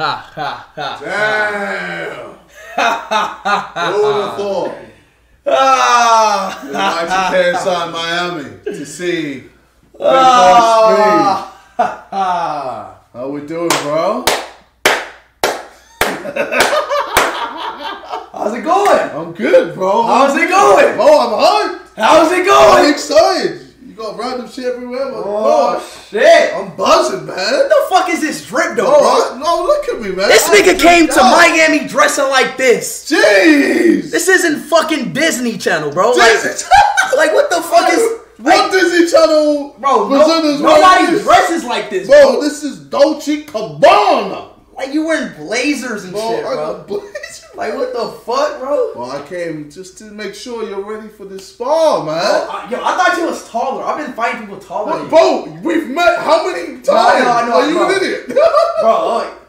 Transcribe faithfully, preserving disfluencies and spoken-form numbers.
ha, ha, ha. Damn! Who would have thought? Ah! It's nice to inside Miami to see. Ah! Ah! How we doing, bro? How's it going? I'm good, bro. How's it going? Oh, I'm hyped. How's it going? I'm excited. You got random shit everywhere, bro. Oh, shit. I'm buzzing, man. What the fuck is this drip, though, bro? No, look at me, man. This nigga came to Miami dressing like this. Jeez. This isn't fucking Disney Channel, bro. Disney Channel? Like, what the fuck is... What Disney Channel... Bro, nobody dresses like this, bro. Bro, this is Dolce and Gabbana. Like, you wearing blazers and shit, bro. Blazers? Like, what the fuck, bro? Well, I came just to make sure you're ready for this fall, man. Bro, I, yo, I thought you was taller. I've been fighting people taller. Bro, we've met how many times? No, no, no, are you bro. an idiot? Bro, like,